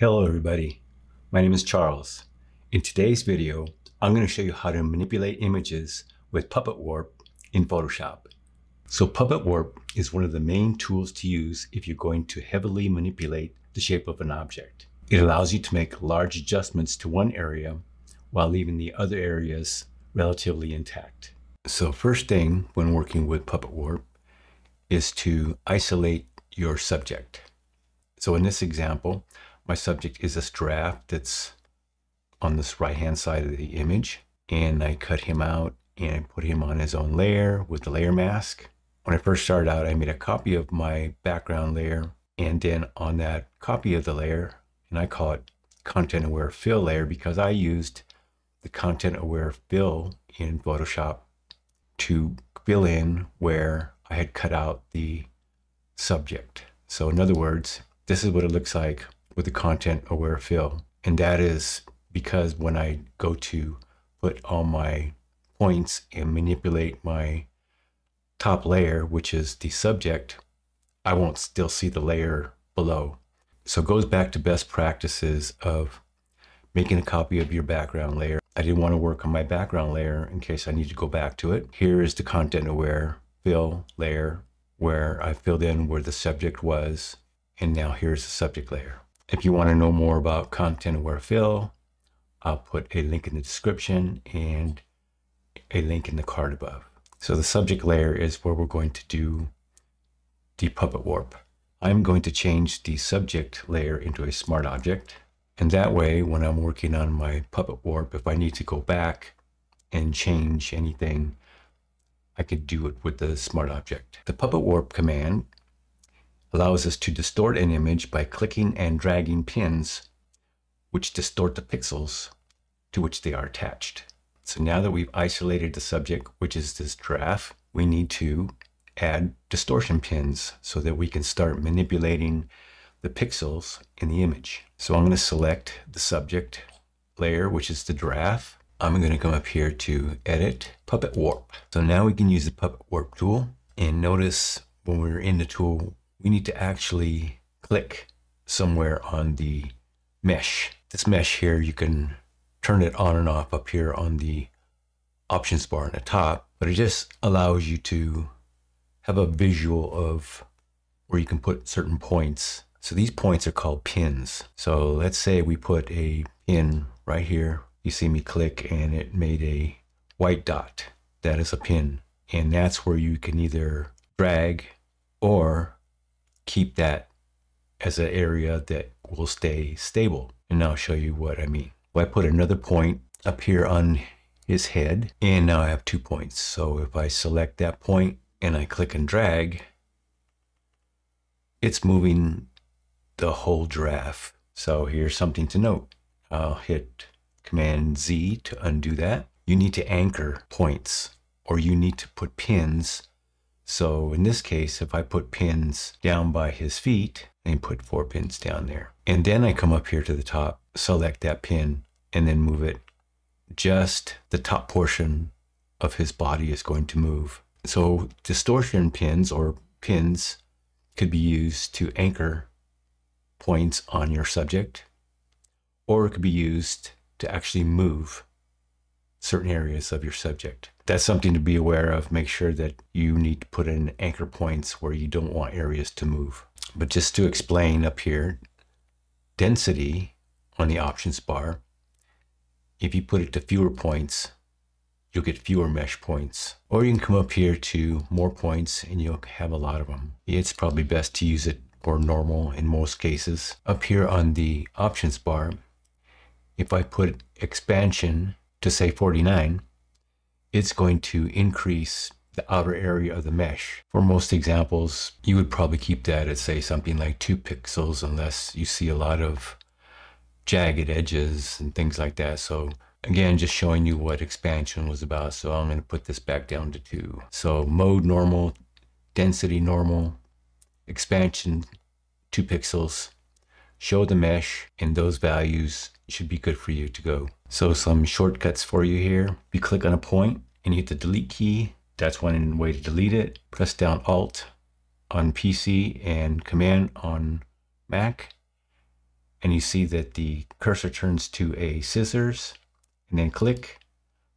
Hello everybody, my name is Charles. In today's video, I'm going to show you how to manipulate images with Puppet Warp in Photoshop. So Puppet Warp is one of the main tools to use if you're going to heavily manipulate the shape of an object. It allows you to make large adjustments to one area while leaving the other areas relatively intact. So first thing when working with Puppet Warp is to isolate your subject. So in this example, my subject is this giraffe that's on this right-hand side of the image, and I cut him out and put him on his own layer with the layer mask. When I first started out, I made a copy of my background layer, and then on that copy of the layer, and I call it Content-Aware Fill layer because I used the Content-Aware Fill in Photoshop to fill in where I had cut out the subject. So in other words, this is what it looks like with the Content-Aware Fill. And that is because when I go to put all my points and manipulate my top layer, which is the subject, I won't still see the layer below. So it goes back to best practices of making a copy of your background layer. I didn't want to work on my background layer in case I need to go back to it. Here is the Content-Aware Fill layer where I filled in where the subject was. And now here's the subject layer. If you want to know more about Content-Aware Fill, I'll put a link in the description and a link in the card above. So the subject layer is where we're going to do the Puppet Warp. I'm going to change the subject layer into a smart object. And that way, when I'm working on my Puppet Warp, if I need to go back and change anything, I could do it with the smart object. The Puppet Warp command allows us to distort an image by clicking and dragging pins, which distort the pixels to which they are attached. So now that we've isolated the subject, which is this giraffe, we need to add distortion pins so that we can start manipulating the pixels in the image. So I'm going to select the subject layer, which is the giraffe. I'm going to come up here to Edit, Puppet Warp. So now we can use the Puppet Warp tool. And notice when we're in the tool, we need to actually click somewhere on the mesh. This mesh here, you can turn it on and off up here on the options bar on the top, but it just allows you to have a visual of where you can put certain points. So these points are called pins. So let's say we put a pin right here. You see me click and it made a white dot. That is a pin. And that's where you can either drag or keep that as an area that will stay stable. And I'll show you what I mean. Well, I put another point up here on his head, and now I have 2 points. So if I select that point and I click and drag, it's moving the whole giraffe. So here's something to note. I'll hit Command Z to undo that. You need to anchor points, or you need to put pins. So in this case, if I put pins down by his feet and put 4 pins down there, and then I come up here to the top, select that pin and then move it, just the top portion of his body is going to move. So distortion pins or pins could be used to anchor points on your subject, or it could be used to actually move certain areas of your subject. That's something to be aware of. Make sure that you need to put in anchor points where you don't want areas to move. But just to explain up here, density on the options bar, if you put it to fewer points, you'll get fewer mesh points. Or you can come up here to more points and you'll have a lot of them. It's probably best to use it for normal in most cases. Up here on the options bar, if I put expansion to say 49, it's going to increase the outer area of the mesh. For most examples, you would probably keep that at say something like 2 pixels unless you see a lot of jagged edges and things like that. So again, just showing you what expansion was about. So I'm going to put this back down to 2. So mode normal, density normal, expansion 2 pixels, show the mesh, and those values should be good for you to go. So some shortcuts for you here. If you click on a point and you hit the delete key, that's one way to delete it. Press down Alt on PC and Command on Mac, and you see that the cursor turns to a scissors and then click,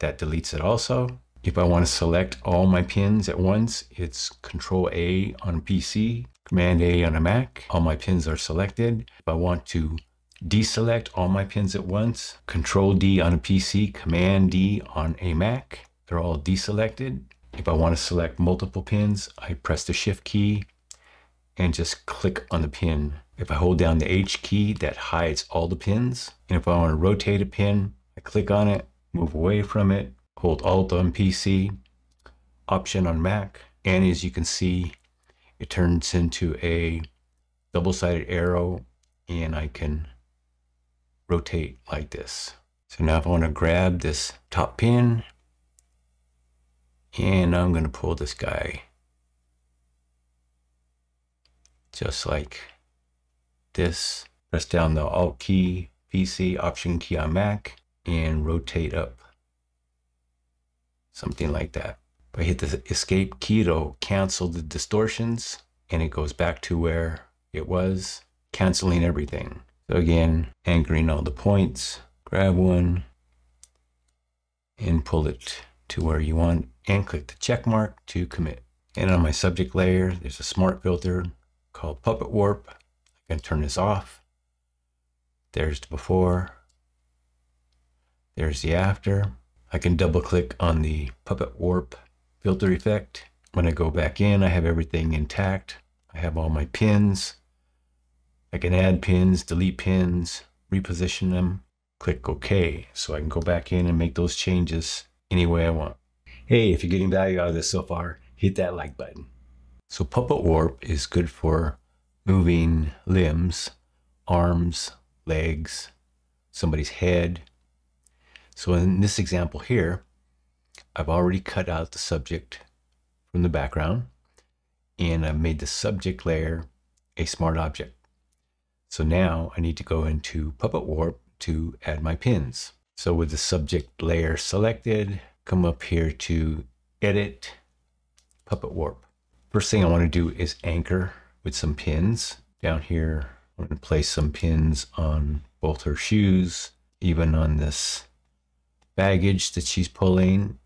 that deletes it also. If I want to select all my pins at once, it's Control A on PC, Command A on a Mac. All my pins are selected. If I want to deselect all my pins at once, Control D on a PC, Command D on a Mac. They're all deselected. If I want to select multiple pins, I press the Shift key and just click on the pin. If I hold down the H key, that hides all the pins. And if I want to rotate a pin, I click on it, move away from it, hold Alt on PC, Option on Mac, and as you can see, it turns into a double-sided arrow and I can rotate like this. So now if I want to grab this top pin, and I'm going to pull this guy just like this. Press down the Alt key, PC, Option key on Mac, and rotate up. Something like that. If I hit the Escape key, it'll cancel the distortions, and it goes back to where it was, canceling everything. So again, anchoring all the points, grab one, and pull it to where you want, and click the check mark to commit. And on my subject layer, there's a smart filter called Puppet Warp. I can turn this off. There's the before. There's the after. I can double click on the Puppet Warp filter effect. When I go back in, I have everything intact. I have all my pins. I can add pins, delete pins, reposition them. Click OK. So I can go back in and make those changes any way I want. Hey, if you're getting value out of this so far, hit that like button. So Puppet Warp is good for moving limbs, arms, legs, somebody's head. So in this example here, I've already cut out the subject from the background, and I've made the subject layer a smart object. So now I need to go into Puppet Warp to add my pins. So with the subject layer selected, come up here to Edit, Puppet Warp. First thing I want to do is anchor with some pins. Down here, I'm going to place some pins on both her shoes, even on this baggage that she's pulling.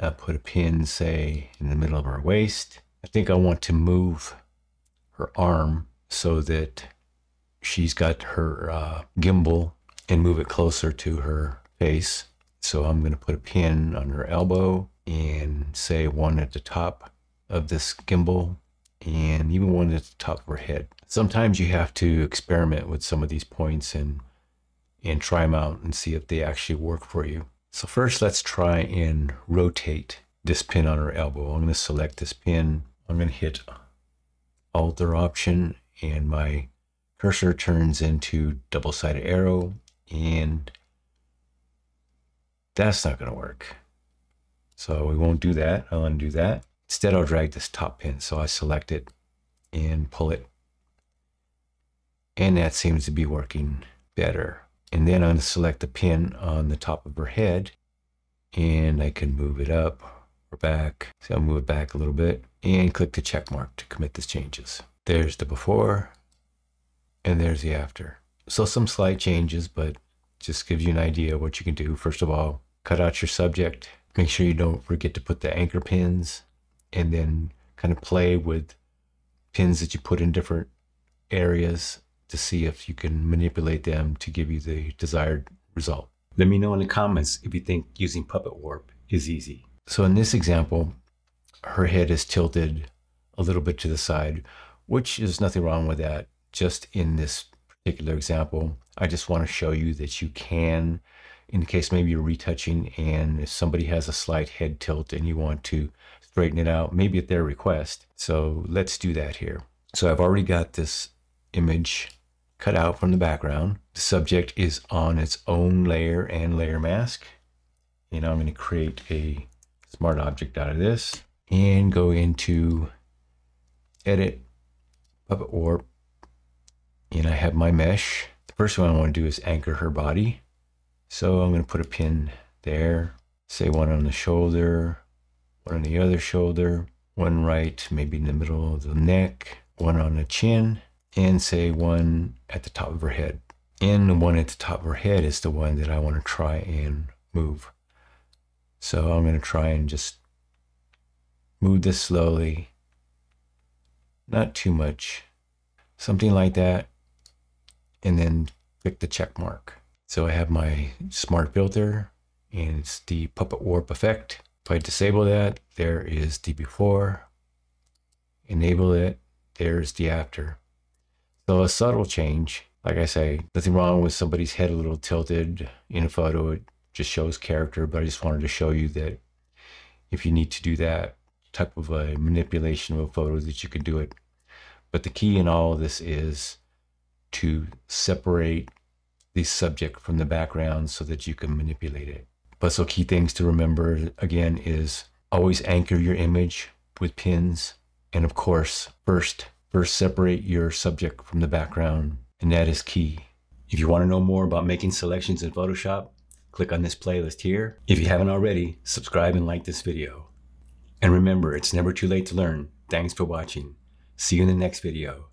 I put a pin, say, in the middle of her waist. I think I want to move her arm so that she's got her gimbal and move it closer to her face. So I'm going to put a pin on her elbow and say one at the top of this gimbal and even one at the top of her head. Sometimes you have to experiment with some of these points and try them out and see if they actually work for you. So first, let's try and rotate this pin on her elbow. I'm going to select this pin. I'm going to hit Alt or Option, and my cursor turns into double-sided arrow, and that's not going to work. So we won't do that. I'll undo that. Instead, I'll drag this top pin. So I select it and pull it, and that seems to be working better. And then I'm going to select the pin on the top of her head, and I can move it up or back. So I'll move it back a little bit and click the check mark to commit the changes. There's the before and there's the after. So some slight changes, but just gives you an idea of what you can do. First of all, cut out your subject. Make sure you don't forget to put the anchor pins, and then kind of play with pins that you put in different areas to see if you can manipulate them to give you the desired result. Let me know in the comments if you think using Puppet Warp is easy. So in this example, her head is tilted a little bit to the side, which is nothing wrong with that. Just in this particular example, I just want to show you that you can, in the case maybe you're retouching and if somebody has a slight head tilt and you want to straighten it out, maybe at their request. So let's do that here. So I've already got this image cut out from the background. The subject is on its own layer and layer mask. And I'm going to create a smart object out of this and go into Edit, Puppet Warp, and I have my mesh. The first one I want to do is anchor her body. So I'm going to put a pin there, say one on the shoulder, one on the other shoulder, one right, maybe in the middle of the neck, one on the chin, and say one at the top of her head. and the one at the top of her head is the one that I want to try and move. So I'm going to try and just move this slowly, not too much, something like that, and then click the check mark. So I have my smart filter and it's the Puppet Warp effect. If I disable that, there is the before, enable it, there's the after. So a subtle change. Like I say, nothing wrong with somebody's head a little tilted in a photo. It just shows character, but I just wanted to show you that if you need to do that type of a manipulation of a photo, that you can do it. But the key in all of this is to separate the subject from the background so that you can manipulate it. But so key things to remember again is always anchor your image with pins. And of course, first separate your subject from the background. And that is key. If you want to know more about making selections in Photoshop, click on this playlist here. If you haven't already, subscribe and like this video. And remember, it's never too late to learn. Thanks for watching. See you in the next video.